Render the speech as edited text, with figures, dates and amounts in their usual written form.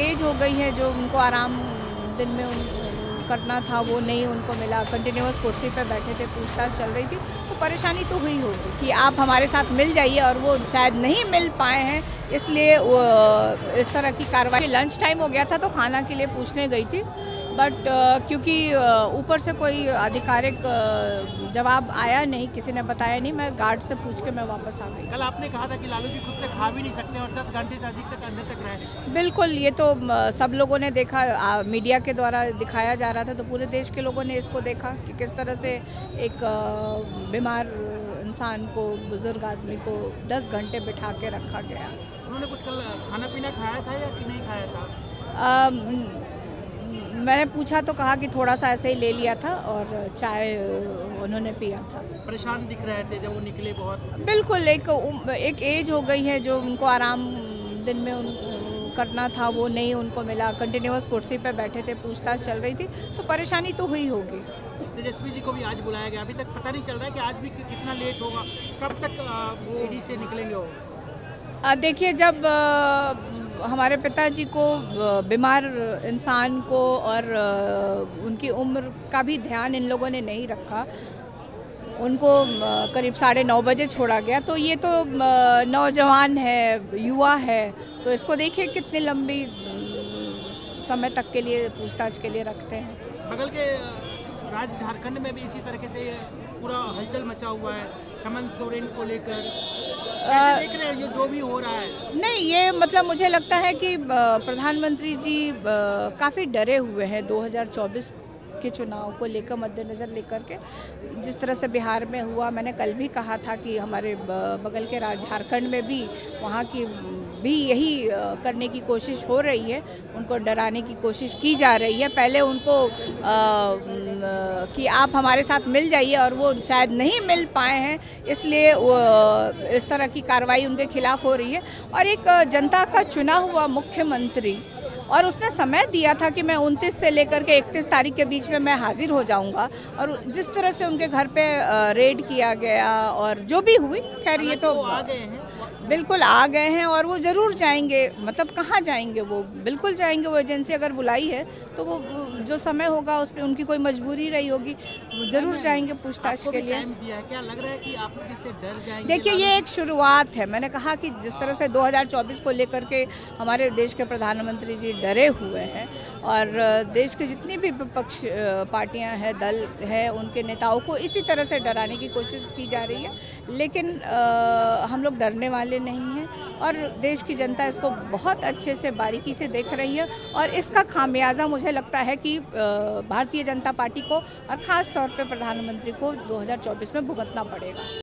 As हो गई है, जो उनको आराम दिन में करना था वो नहीं उनको मिला, कंटिन्यूस कुर्सी पे बैठे थे, पूछताछ चल रही थी, तो परेशानी तो हुई होगी कि आप हमारे साथ मिल जाइए, और वो शायद नहीं मिल पाए हैं, इसलिए वो इस तरह की कार्रवाई। लंच टाइम हो गया था तो खाना के लिए पूछने गई थी, बट क्योंकि ऊपर से कोई आधिकारिक जवाब आया नहीं, किसी ने बताया नहीं, मैं गार्ड से पूछ के मैं वापस आ गई। कल आपने कहा था कि लालू जी खुद से खा भी नहीं सकते और 10 घंटे से अधिक तक अंदर तक रहे। बिल्कुल, ये तो सब लोगों ने देखा, मीडिया के द्वारा दिखाया जा रहा था, तो पूरे देश के लोगों ने इसको देखा कि किस तरह से एक बीमार इंसान को, बुजुर्ग आदमी को 10 घंटे बिठा के रखा गया। उन्होंने कुछ कल खाना पीना खाया था या नहीं खाया था? मैंने पूछा तो कहा कि थोड़ा सा ऐसे ही ले लिया था और चाय उन्होंने पिया था। परेशान दिख रहे थे जब वो निकले बहुत? बिल्कुल, एक एज हो गई है, जो उनको आराम दिन में करना था वो नहीं उनको मिला, कंटिन्यूस कुर्सी पे बैठे थे, पूछताछ चल रही थी, तो परेशानी तो हुई होगी। तेजस्वी जी को भी आज बुलाया गया, अभी तक पता नहीं चल रहा है कि आज भी कितना लेट होगा, कब तक वो ईडी से निकलेंगे वो? देखिए, जब हमारे पिताजी को, बीमार इंसान को और उनकी उम्र का भी ध्यान इन लोगों ने नहीं रखा, उनको करीब 9:30 बजे छोड़ा गया, तो ये तो नौजवान है, युवा है, तो इसको देखिए कितने लंबी समय तक के लिए पूछताछ के लिए रखते हैं। बगल के राज्य झारखंड में भी इसी तरीके से पूरा हलचल मचा हुआ है हेमंत सोरेन को लेकर, देख रहे हैं जो भी हो रहा है। नहीं, ये मतलब मुझे लगता है कि प्रधानमंत्री जी काफ़ी डरे हुए हैं 2024 के चुनाव को लेकर, मद्देनज़र लेकर के, जिस तरह से बिहार में हुआ। मैंने कल भी कहा था कि हमारे बगल के राज्य झारखंड में भी वहाँ की भी यही करने की कोशिश हो रही है, उनको डराने की कोशिश की जा रही है। पहले उनको कि आप हमारे साथ मिल जाइए, और वो शायद नहीं मिल पाए हैं, इसलिए इस तरह की कार्रवाई उनके खिलाफ हो रही है। और एक जनता का चुना हुआ मुख्यमंत्री, और उसने समय दिया था कि मैं 29 से लेकर के 31 तारीख के बीच में मैं हाजिर हो जाऊंगा, और जिस तरह से उनके घर पे रेड किया गया और जो भी हुई, खैर ये तो आ गए हैं, बिल्कुल आ गए हैं, और वो ज़रूर जाएंगे, मतलब कहाँ जाएंगे वो, बिल्कुल जाएंगे। वो एजेंसी अगर बुलाई है तो वो जो समय होगा उस पर उनकी कोई मजबूरी रही होगी, ज़रूर जाएंगे पूछताछ के लिए। क्या लग रहा है कि आप इससे डर जाएंगे? देखिए, ये एक शुरुआत है। मैंने कहा कि जिस तरह से 2024 को लेकर के हमारे देश के प्रधानमंत्री जी डरे हुए हैं, और देश के जितनी भी विपक्ष पार्टियां हैं, दल हैं, उनके नेताओं को इसी तरह से डराने की कोशिश की जा रही है, लेकिन हम लोग डरने वाले नहीं हैं, और देश की जनता इसको बहुत अच्छे से बारीकी से देख रही है, और इसका खामियाजा मुझे लगता है कि भारतीय जनता पार्टी को और ख़ास तौर पर प्रधानमंत्री को 2024 में भुगतना पड़ेगा।